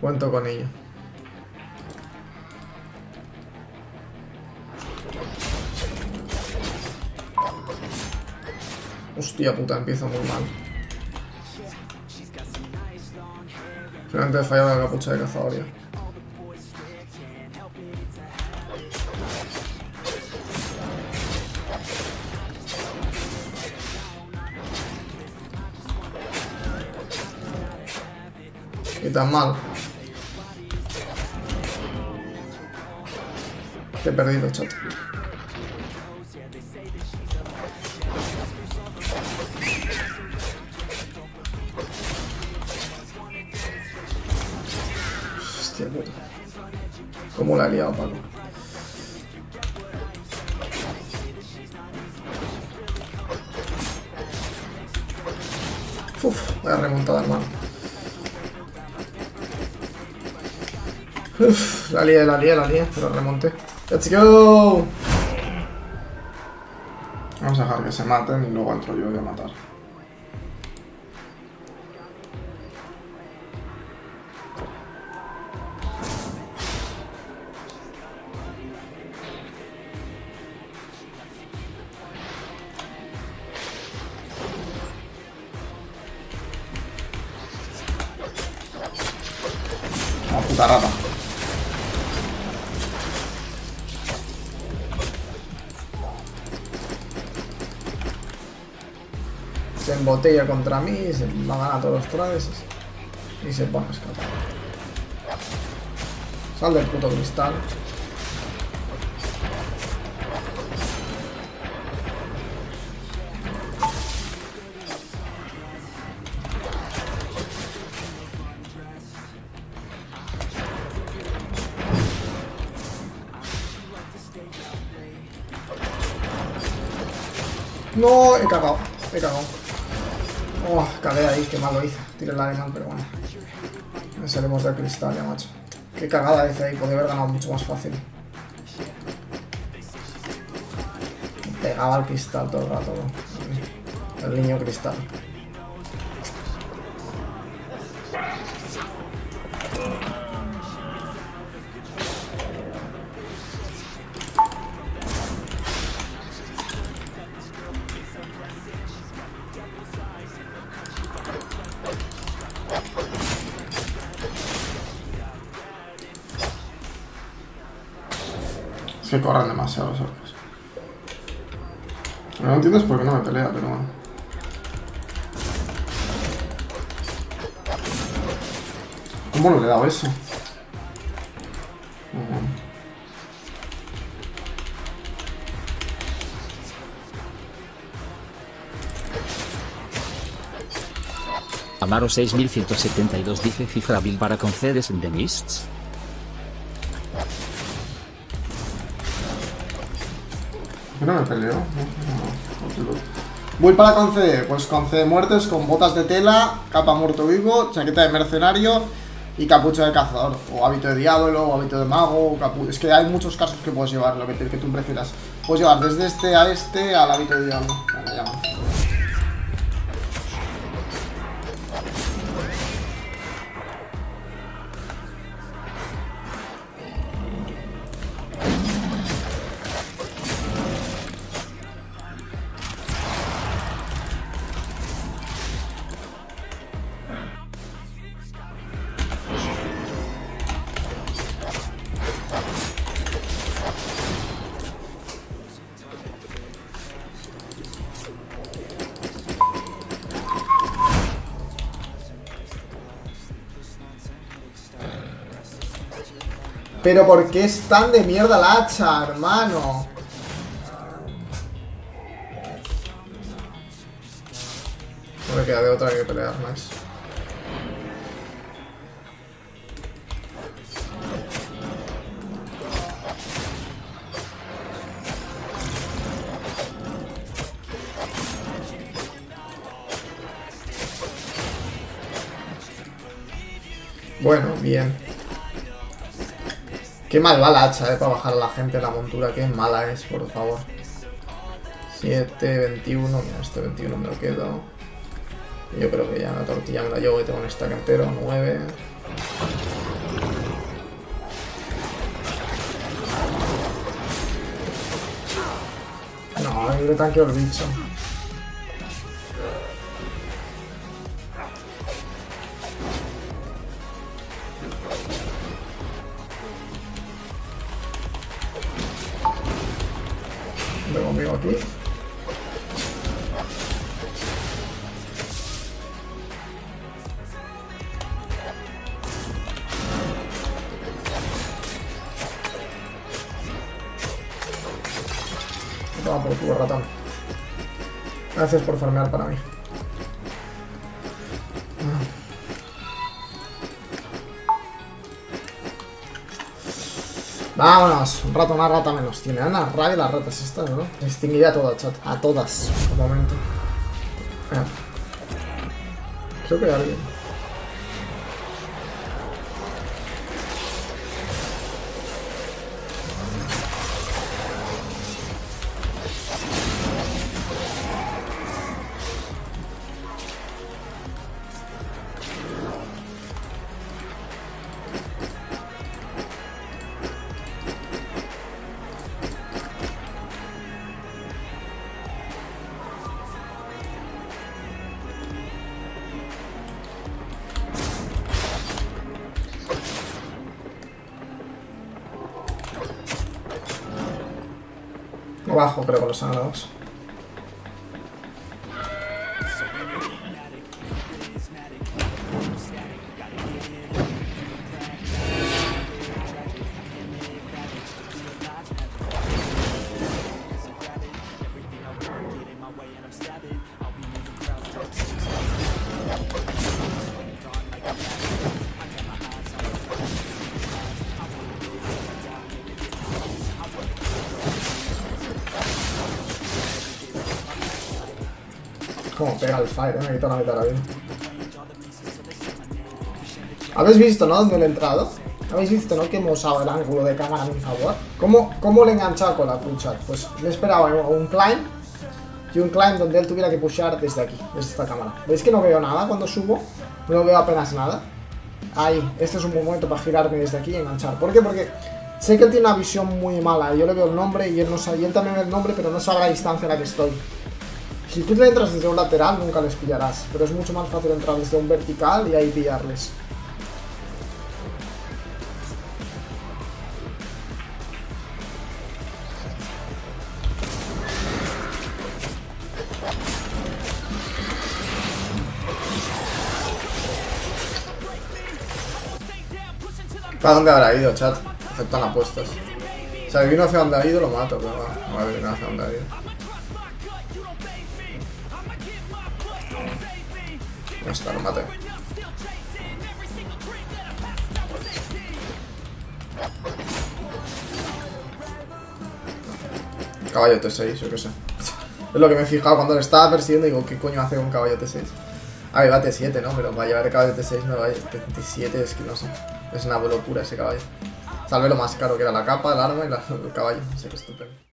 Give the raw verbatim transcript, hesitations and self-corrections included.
Cuento con ello. Hostia puta, empiezo muy mal. Finalmente he fallado la capucha de cazador ya. Qué tan mal. Te he perdido, chato. Hostia puta. ¿Cómo la he liado, Paco? Uf, vaya remontada, hermano. Uff, la lié, la lié, la lié, pero remonté. ¡Let's go! Vamos a dejar que se maten y luego entro yo voy a matar. La puta rata. Se embotella contra mí, se va a ganar todos los traveses y se va a escapar. Sal del puto cristal. No, he cagado, he cagado. Oh, cagué ahí, qué mal lo hice. Tiré la arena, pero bueno. Me salimos del cristal ya, macho. Qué cagada hice ahí, podría haber ganado mucho más fácil. Pegaba al cristal todo el rato, ¿no? El niño cristal. Es que corran demasiado los orcos. No entiendes por qué no me pelea, pero bueno. ¿Cómo no le he dado eso? Amaro seis mil ciento setenta y dos dice cifra vil para concedes en The Mists. No me peleo. No, no, no. Voy para con C. Pues con C de muertes, con botas de tela, capa muerto vivo, chaqueta de mercenario y capucha de cazador. O hábito de diablo, o hábito de mago, o capu... Es que hay muchos casos que puedes llevar, lo que, que tú prefieras. Puedes llevar desde este a este al hábito de diablo. Me llama. Pero ¿por qué es tan de mierda la hacha, hermano? No me queda de otra que pelear más. Bueno, bien. Qué mal va la hacha, eh, para bajar a la gente la montura, qué mala es, por favor. siete, veintiuno, mira, este veintiuno me lo quedo. Yo creo que ya la tortilla me la llevo y tengo un stack entero, nueve. ahí lo tanqueo el bicho. Luego veo aquí. Toma por culo, ratón. Gracias por farmear para mí. Vámonos, un rato más, rata menos. Tiene una rabia las ratas estas, ¿no? Extinguiré a todas, chat. A todas. Un momento. Mira. Creo que hay alguien. Bajo, pero con los análogos. Como pega el fire, ¿eh? Me quita la mitad de la vida. ¿Habéis visto, no? ¿Dónde le he entrado? ¿Habéis visto, no? Que he usado el ángulo de cámara a mi favor. ¿Cómo, cómo le he enganchado con la pushar? Pues le he esperado un climb y un climb donde él tuviera que pushar desde aquí, desde esta cámara. ¿Veis que no veo nada cuando subo? No veo apenas nada. Ahí, este es un buen momento para girarme desde aquí y enganchar. ¿Por qué? Porque sé que él tiene una visión muy mala. Yo le veo el nombre y él, no sabe, y él también ve el nombre, pero no sabe la distancia a la que estoy. Si tú le entras desde un lateral, nunca les pillarás, pero es mucho más fácil entrar desde un vertical y ahí pillarles. ¿Para dónde habrá ido, chat? Aceptan apuestas. O sea, si vino hacia donde ha ido, lo mato, pero no, no vino hacia donde ha ido. Ya está, lo maté. Caballo T seis, yo qué sé. Es lo que me he fijado cuando le estaba persiguiendo. Digo, ¿qué coño hace un caballo T seis? Ah, iba T siete, ¿no? Pero para llevar el caballo T seis no va T siete, es que no sé. Es una locura ese caballo. Tal vez lo más caro que era la capa, el arma y la, el caballo. No sé, qué estupendo.